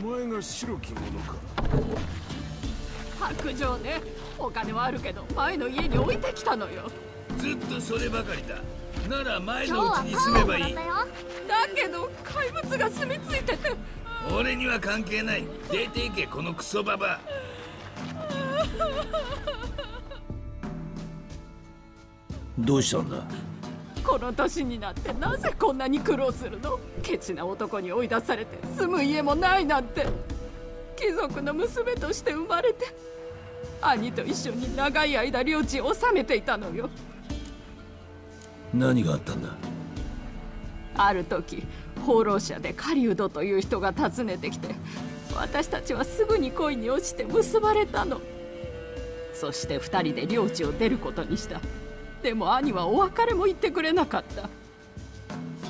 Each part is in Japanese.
前が白き者か。白状ね。お金はあるけど前の家に置いてきたのよ。ずっとそればかりだ。なら前のうちに住めばいい。だけど怪物が住み着いてて。俺には関係ない。出ていけこのクソババ。どうしたんだ。この年になってなぜこんなに苦労するの。ケチな男に追い出されて住む家もないなんて。貴族の娘として生まれて兄と一緒に長い間領地を治めていたのよ。何があったんだ。ある時放浪者で狩人という人が訪ねてきて私たちはすぐに恋に落ちて結ばれたの。そして2人で領地を出ることにした。でも兄はお別れも言ってくれなかった。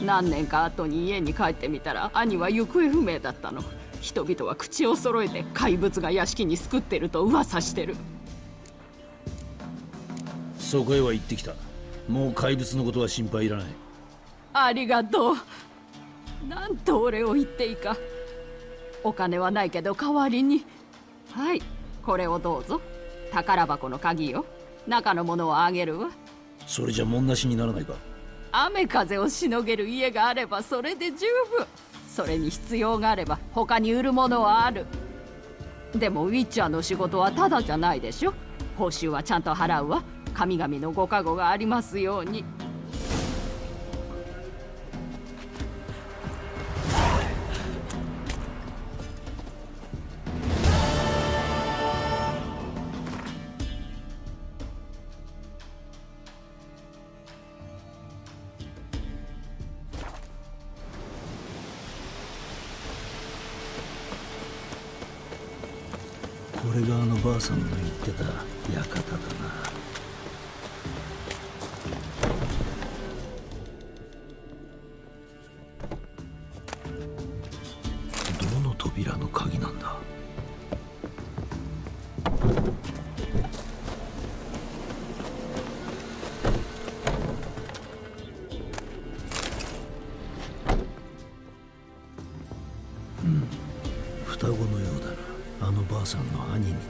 何年か後に家に帰ってみたら兄は行方不明だったの。人々は口を揃えて怪物が屋敷に巣くってると噂してる。そこへは行ってきた。もう怪物のことは心配いらない。ありがとう。なんとお礼を言っていいか。お金はないけど代わりに、はい、これをどうぞ。宝箱の鍵よ。中のものをあげるわ。それじゃもんなしにならないか。雨風をしのげる家があればそれで十分。それに必要があれば他に売るものはある。でもウィッチャーの仕事はただじゃないでしょ。報酬はちゃんと払うわ。神々のご加護がありますように。これがあのばあさんの言ってた館だな。さんの兄に違いない。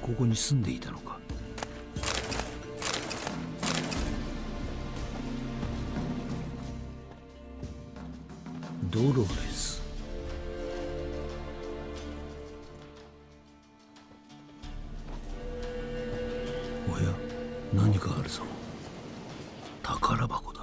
ここに住んでいたのか。ドロレス。おや、何かあるぞ。宝箱だ。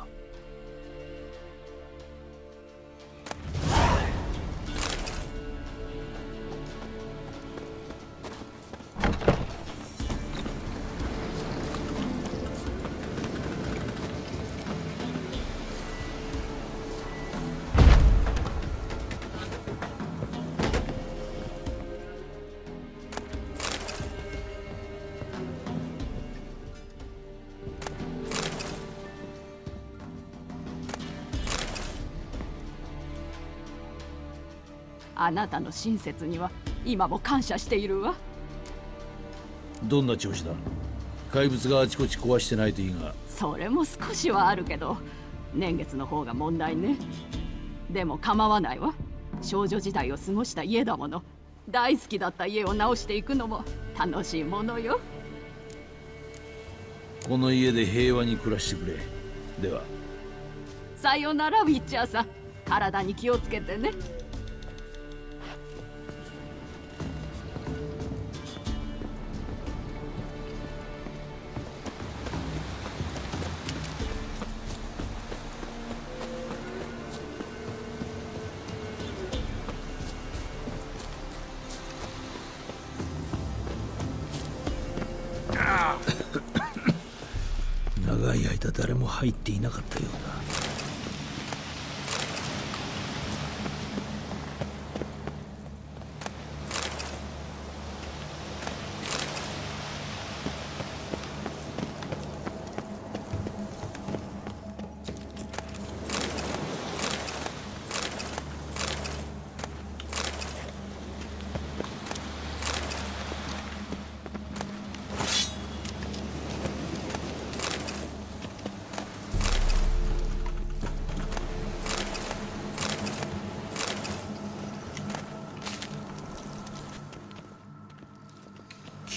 あなたの親切には今も感謝しているわ。どんな調子だ。怪物があちこち壊してないといいが。それも少しはあるけど年月の方が問題ね。でも構わないわ。少女時代を過ごした家だもの。大好きだった家を直していくのも楽しいものよ。この家で平和に暮らしてくれ。ではさよならウィッチャーさん。体に気をつけてね。誰も入っていなかったようだ。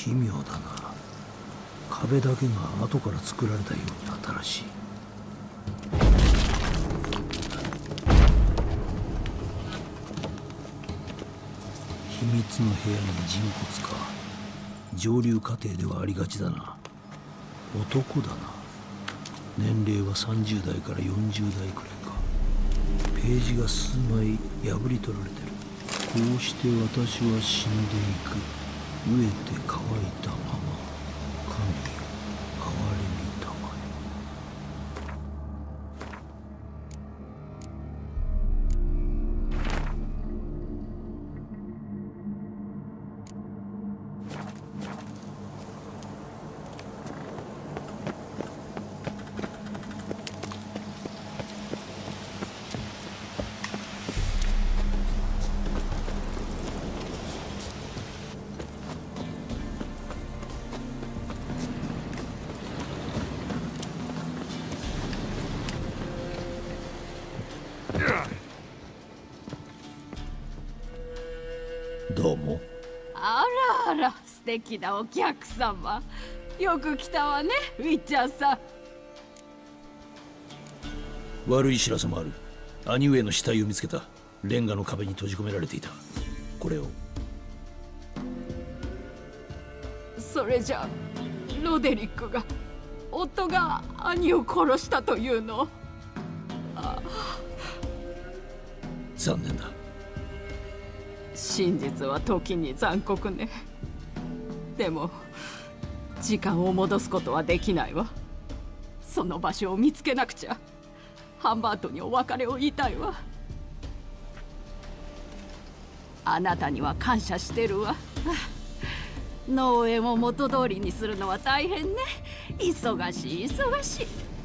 奇妙だな。壁だけが後から作られたように新しい。秘密の部屋に人骨か。上流家庭ではありがちだな。男だな。年齢は30代から40代くらいか。ページが数枚破り取られてる。こうして私は死んでいく。飢えて乾いたまま、神憐れみたまどうも。あらあら、素敵なお客様。よく来たわね、ウィッチャーさん。悪い知らせもある。兄上の死体を見つけた。レンガの壁に閉じ込められていた。これを。それじゃロデリックが、夫が兄を殺したというの？ああ、残念だ。真実は時に残酷ね。でも時間を戻すことはできないわ。その場所を見つけなくちゃ。ハンバートにお別れを言いたいわ。あなたには感謝してるわ。農園を元通りにするのは大変ね。忙しい忙しい。